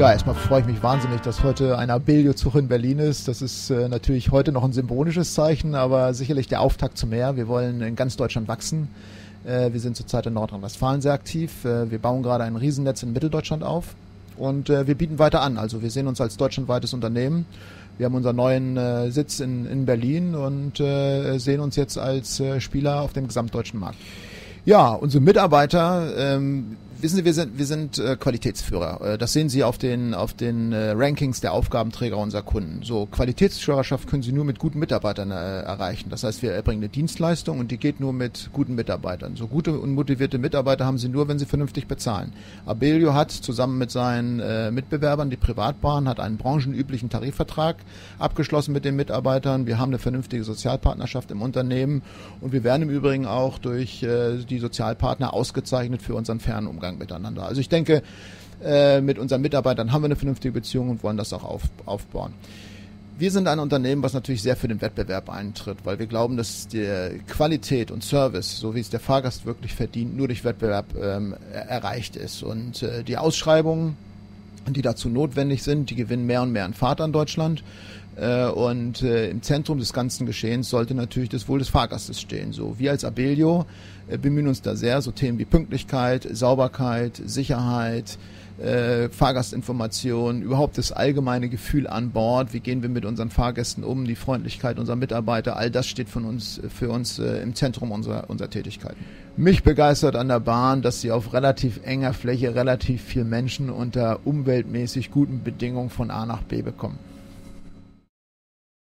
Ja, erstmal freue ich mich wahnsinnig, dass heute ein Abellio-Zug in Berlin ist. Das ist natürlich heute noch ein symbolisches Zeichen, aber sicherlich der Auftakt zu mehr. Wir wollen in ganz Deutschland wachsen. Wir sind zurzeit in Nordrhein-Westfalen sehr aktiv. Wir bauen gerade ein Riesennetz in Mitteldeutschland auf und wir bieten weiter an. Also wir sehen uns als deutschlandweites Unternehmen. Wir haben unseren neuen Sitz in Berlin und sehen uns jetzt als Spieler auf dem gesamtdeutschen Markt. Ja, unsere Mitarbeiter, wissen Sie, wir sind Qualitätsführer. Das sehen Sie auf den Rankings der Aufgabenträger unserer Kunden. So, Qualitätsführerschaft können Sie nur mit guten Mitarbeitern erreichen. Das heißt, wir erbringen eine Dienstleistung und die geht nur mit guten Mitarbeitern. So gute und motivierte Mitarbeiter haben Sie nur, wenn Sie vernünftig bezahlen. Abellio hat zusammen mit seinen Mitbewerbern, die Privatbahn, hat einen branchenüblichen Tarifvertrag abgeschlossen mit den Mitarbeitern. Wir haben eine vernünftige Sozialpartnerschaft im Unternehmen und wir werden im Übrigen auch durch die Sozialpartner ausgezeichnet für unseren fairen Umgang miteinander. Also ich denke, mit unseren Mitarbeitern haben wir eine vernünftige Beziehung und wollen das auch aufbauen. Wir sind ein Unternehmen, was natürlich sehr für den Wettbewerb eintritt, weil wir glauben, dass die Qualität und Service, so wie es der Fahrgast wirklich verdient, nur durch Wettbewerb erreicht ist. Und die Ausschreibungen, die dazu notwendig sind, die gewinnen mehr und mehr an Fahrt an Deutschland. Und im Zentrum des ganzen Geschehens sollte natürlich das Wohl des Fahrgastes stehen. So, wir als Abellio bemühen uns da sehr, so Themen wie Pünktlichkeit, Sauberkeit, Sicherheit, Fahrgastinformation, überhaupt das allgemeine Gefühl an Bord, wie gehen wir mit unseren Fahrgästen um, die Freundlichkeit unserer Mitarbeiter, all das steht für uns im Zentrum unserer Tätigkeiten. Mich begeistert an der Bahn, dass sie auf relativ enger Fläche relativ viel Menschen unter umweltmäßig guten Bedingungen von A nach B bekommen.